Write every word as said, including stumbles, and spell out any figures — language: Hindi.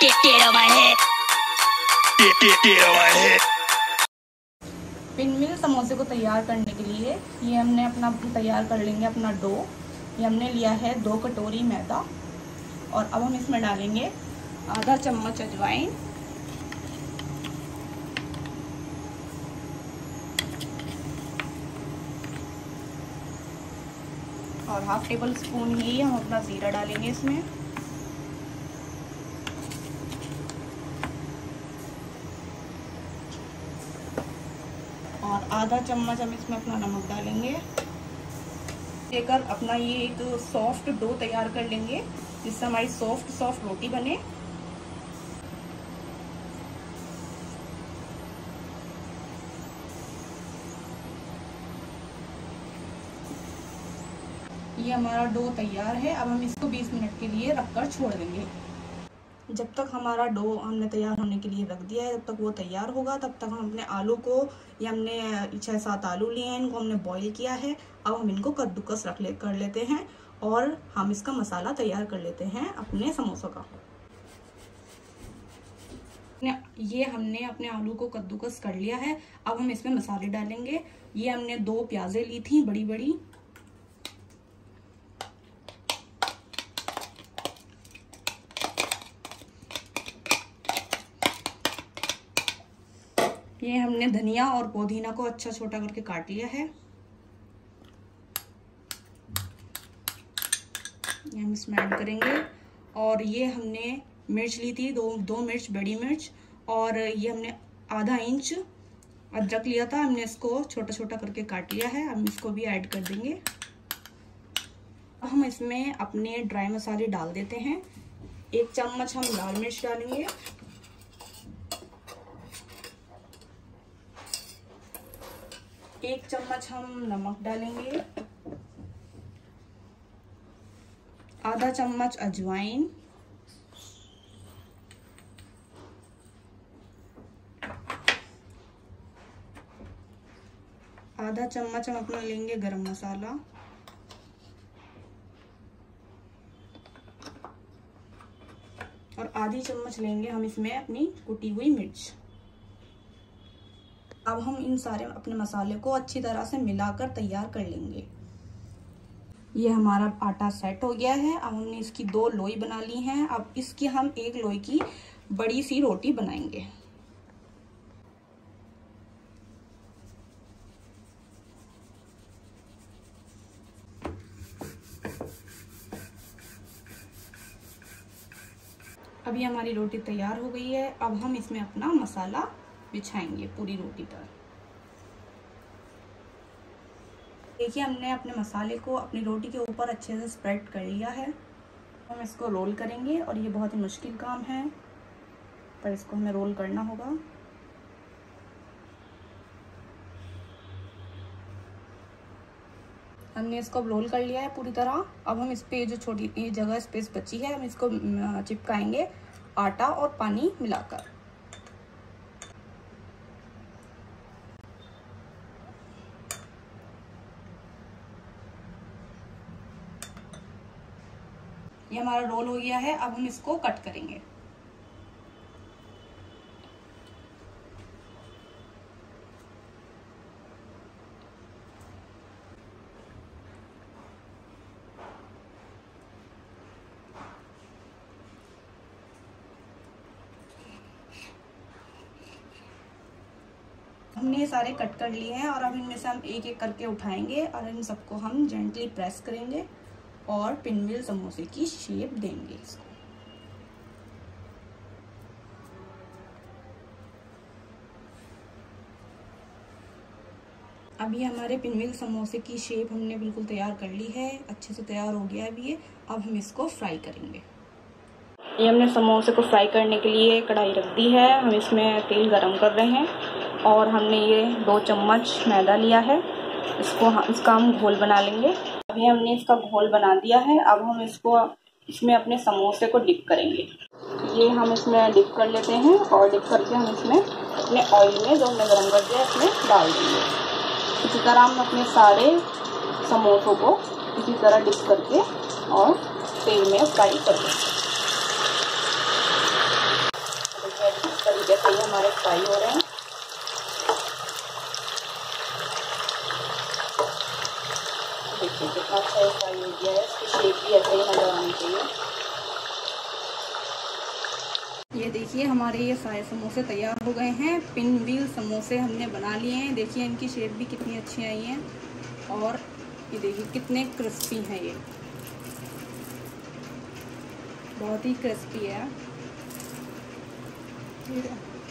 get get out of my head. Get get get out of my head. पिनमिल समोसे को तैयार करने के लिए ये हमने अपना तैयार कर लेंगे अपना डो। ये हमने लिया है दो कटोरी मैदा और अब हम इसमें डालेंगे आधा चम्मच अजवाइन, और हाफ टेबल स्पून ही हम अपना जीरा डालेंगे इसमें, और आधा चम्मच हम इसमें अपना नमक डालेंगे। लेकर अपना ये एक सॉफ्ट डो तैयार कर लेंगे जिससे हमारी सॉफ्ट सॉफ्ट रोटी बने। ये हमारा डो तैयार है। अब हम इसको बीस मिनट के लिए रखकर छोड़ देंगे। जब तक हमारा डो हमने तैयार होने के लिए रख दिया है, जब तक वो तैयार होगा तब तक हम अपने आलू को, ये हमने छः सात आलू लिए हैं, इनको हमने बॉईल किया है। अब हम इनको कद्दूकस रख ले कर लेते हैं और हम इसका मसाला तैयार कर लेते हैं अपने समोसों का। ये हमने अपने आलू को कद्दूकस कर लिया है। अब हम इसमें मसाले डालेंगे। ये हमने दो प्याज़ें ली थी बड़ी बड़ी, ये हमने धनिया और पुदीना को अच्छा छोटा करके काट लिया है, ये हम इसमें ऐड करेंगे। और ये हमने मिर्च ली थी दो दो मिर्च बड़ी मिर्च, और ये हमने आधा इंच अदरक लिया था, हमने इसको छोटा छोटा करके काट लिया है, हम इसको भी ऐड कर देंगे। अब हम इसमें अपने ड्राई मसाले डाल देते हैं। एक चम्मच हम लाल मिर्च डालेंगे, एक चम्मच हम नमक डालेंगे, आधा चम्मच अजवाइन, आधा चम्मच हम अपना लेंगे गरम मसाला, और आधी चम्मच लेंगे हम इसमें अपनी कुटी हुई मिर्च। अब हम इन सारे अपने मसाले को अच्छी तरह से मिलाकर तैयार कर लेंगे। ये हमारा आटा सेट हो गया है। अब हमने इसकी दो लोई बना ली हैं। अब इसकी हम एक लोई की बड़ी सी रोटी बनाएंगे। अभी हमारी रोटी तैयार हो गई है। अब हम इसमें अपना मसाला बिछाएंगे पूरी रोटी पर। देखिए हमने अपने मसाले को अपनी रोटी के ऊपर अच्छे से स्प्रेड कर लिया है। हम इसको रोल करेंगे और ये बहुत ही मुश्किल काम है, पर इसको हमें रोल करना होगा। हमने इसको रोल कर लिया है पूरी तरह। अब हम इस पर जो छोटी ये जगह स्पेस बची है, हम इसको चिपकाएंगे आटा और पानी मिलाकर। ये हमारा रोल हो गया है। अब हम इसको कट करेंगे। हमने ये सारे कट कर लिए हैं और अब इनमें से हम एक एक करके उठाएंगे और इन सबको हम जेंटली प्रेस करेंगे और पिनमिल समोसे की शेप देंगे इसको। अभी हमारे पिनमिल समोसे की शेप हमने बिल्कुल तैयार कर ली है, अच्छे से तैयार हो गया है ये। अब हम इसको फ्राई करेंगे। ये हमने समोसे को फ्राई करने के लिए कढ़ाई रख दी है। हम इसमें तेल गरम कर रहे हैं और हमने ये दो चम्मच मैदा लिया है, इसको इसका हम घोल बना लेंगे। अभी हमने इसका घोल बना दिया है। अब हम इसको इसमें अपने समोसे को डिप करेंगे। ये हम इसमें डिप कर लेते हैं और डिप करके हम इसमें अपने ऑयल में जो हमने गर्म कर दिया है इसमें डाल देंगे। इसी तरह हम अपने सारे समोसों को इसी तरह डिप करके और तेल में फ्राई कर देंगे। फ्राई हो रहे हैं। देखिए कितना अच्छा फ्राई हो गया है, इसकी शेप भी ऐसे ही नजर आनी चाहिए। ये देखिए हमारे ये सारे समोसे तैयार हो गए हैं। पिन व्हील समोसे हमने बना लिए हैं। देखिए इनकी शेप भी कितनी अच्छी आई है और ये देखिए कितने क्रिस्पी हैं, ये बहुत ही क्रिस्पी है।